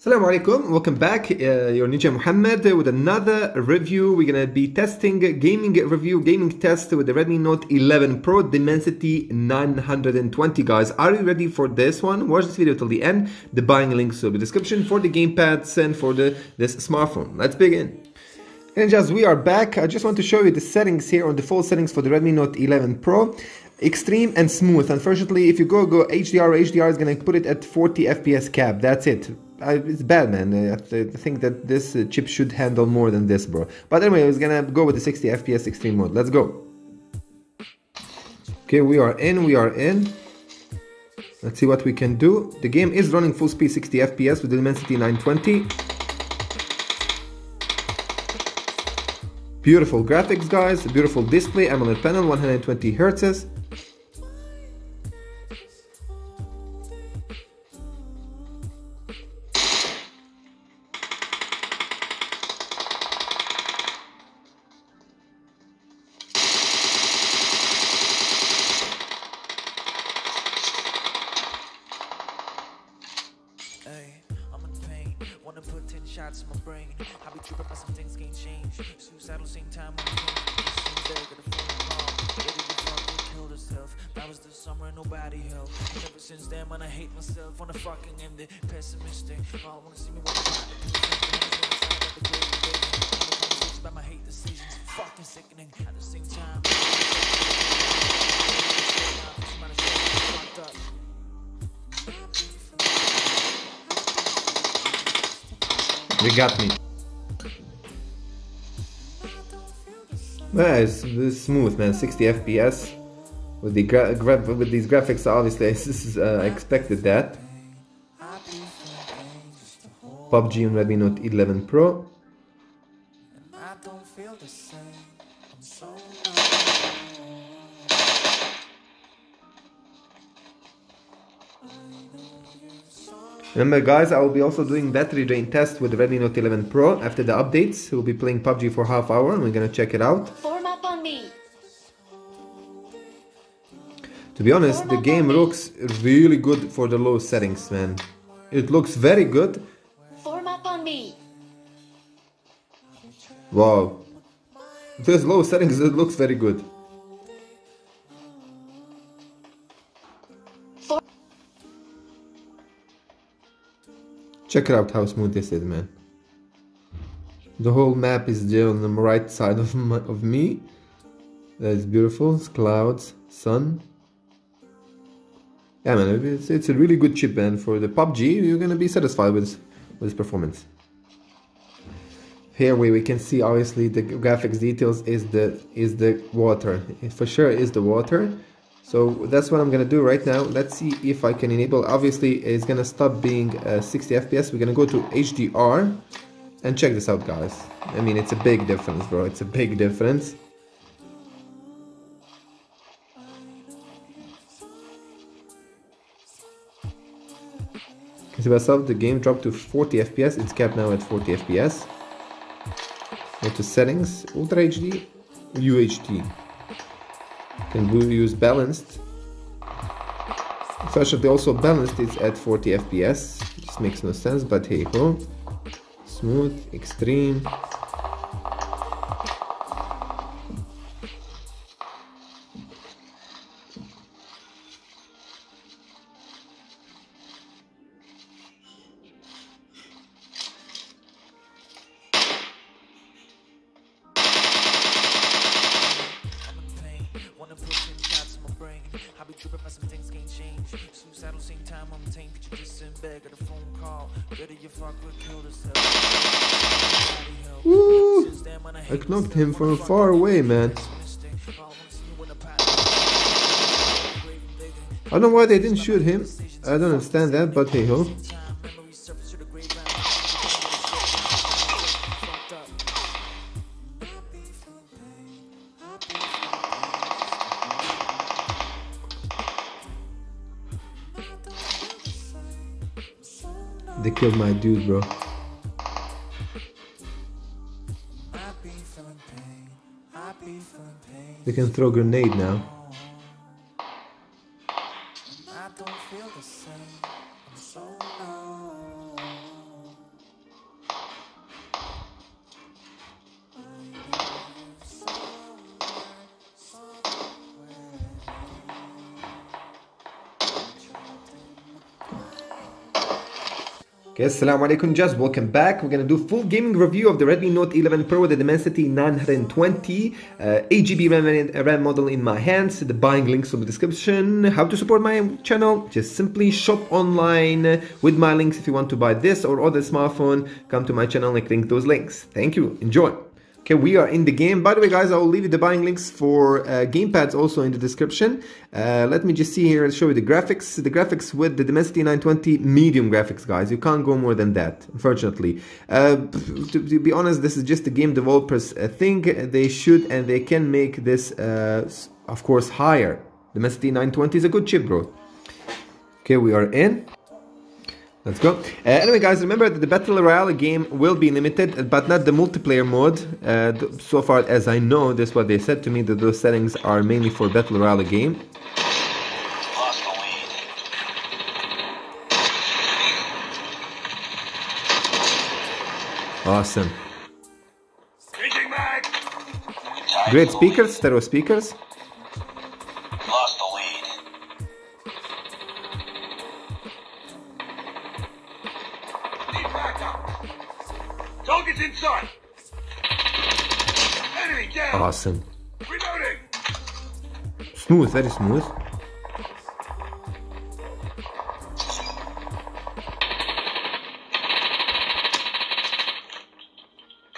Assalamu alaikum, welcome back. Your Nijia Muhammad with another review. We're gonna be testing a gaming test with the Redmi Note 11 Pro Dimensity 920. Guys, are you ready for this one? Watch this video till the end. The buying links will be in the description for the gamepads and for this smartphone. Let's begin. And just we are back. I just want to show you the settings here, or the default settings for the Redmi Note 11 Pro. Extreme and smooth. Unfortunately, if you go HDR is gonna put it at 40 FPS cap. That's it. It's bad, man. I think that this chip should handle more than this, bro. But anyway, I was gonna go with the 60 FPS extreme mode. Let's go. Okay, we are in. Let's see what we can do. The game is running full speed 60 FPS with the Dimensity 920. Beautiful graphics, guys. Beautiful display, AMOLED panel, 120 Hz. You got me. It's smooth, man. 60 FPS with the with these graphics. Obviously, I expected that. PUBG on Redmi Note 11 Pro. Remember, guys, I will be also doing battery drain test with the Redmi Note 11 Pro after the updates. We'll be playing PUBG for half hour and we're gonna check it out. Form up on me. To be honest, the game looks really good for the low settings, man. It looks very good. Form up on me. Wow. Those low settings, it looks very good. Check it out how smooth this is, man. The whole map is there on the right side of me. That is beautiful. It's clouds, sun. Yeah, man, it's a really good chip, man. For the PUBG, you're gonna be satisfied with performance. Here we can see obviously the graphics details is the water. It for sure is the water. So that's what I'm gonna do right now. Let's see if I can enable. Obviously, it's gonna stop being 60 FPS. We're gonna go to HDR and check this out, guys. I mean, it's a big difference, bro. It's a big difference. You can see myself, the game dropped to 40 FPS. It's capped now at 40 FPS. Go to settings, Ultra HD, UHD. Can we use balanced? Especially also balanced, it's at 40 FPS. This makes no sense, but hey ho. Smooth, extreme. Woo! I knocked him from far away, man. I don't know why they didn't shoot him. I don't understand that, but hey ho. They killed my dude, bro. They can throw a grenade now. Okay, assalamu alaikum, just welcome back. We're going to do full gaming review of the Redmi Note 11 Pro with the Dimensity 920 8GB RAM model in my hands. The buying links in the description. How to support my channel? Just simply shop online with my links. If you want to buy this or other smartphone, come to my channel and click those links. Thank you, enjoy. Okay, we are in the game. By the way, guys, I will leave you the buying links for gamepads also in the description. Let me just see here and show you the graphics. The graphics with the Dimensity 920, medium graphics, guys. You can't go more than that, unfortunately. To be honest, this is just a game developers thing. They should and they can make this, of course, higher. Dimensity 920 is a good chip, bro. Okay, we are in. Let's go. Anyway, guys, remember that the Battle Royale game will be limited, but not the multiplayer mode. So far as I know, that's what they said to me, that those settings are mainly for Battle Royale game. Awesome. Great speakers, stereo speakers. Inside. Enemy down. Awesome. Reloading. Smooth, very smooth.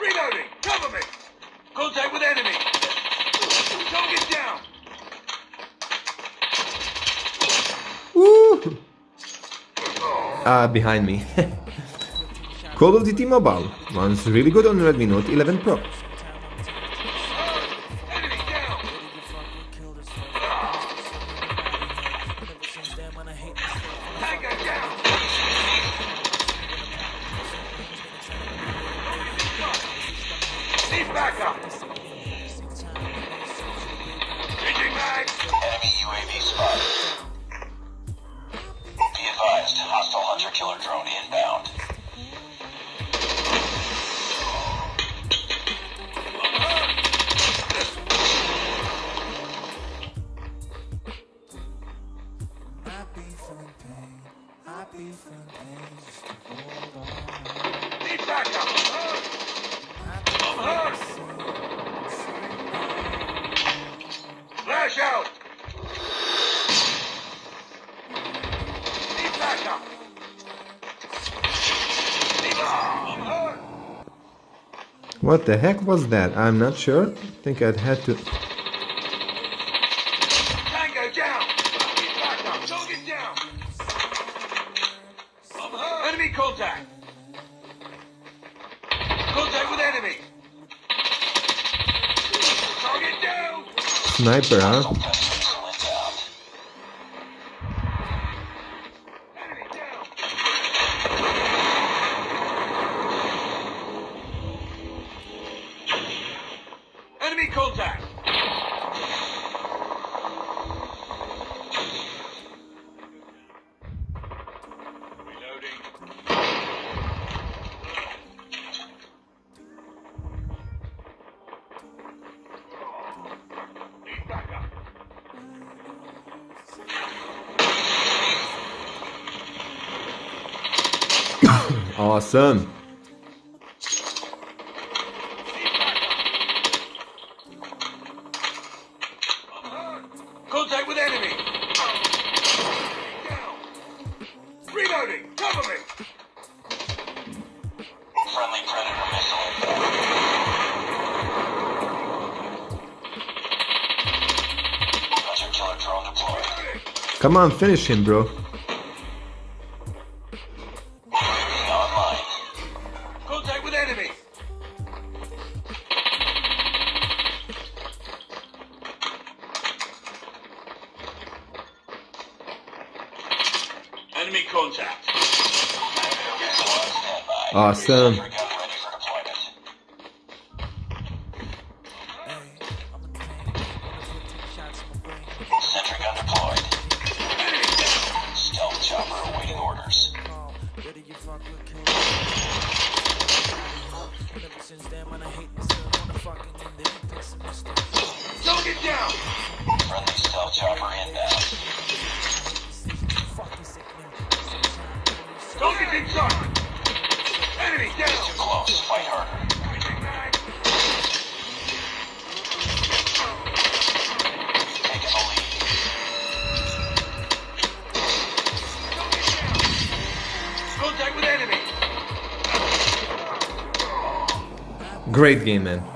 Reloading. Cover me. Contact with enemy. Target down. Woo! Behind me. Call of Duty Mobile runs really good on Redmi Note 11 Pro. What the heck was that? I'm not sure. I think I'd had to. Tango down. Back up. Target down. Enemy contact. Contact with enemy. Target down. Sniper, huh? Contact. Reloading. Need backup. Awesome. Contact with enemy. Down. Reloading. Cover me. Friendly predator missile. Hunter killer drone deployed. Come on, finish him, bro. Enemy contact. Awesome. Sentry gun deployed. Stealth chopper awaiting orders. Don't get down. Friendly stealth chopper inbound. Don't get inside! Great game, man.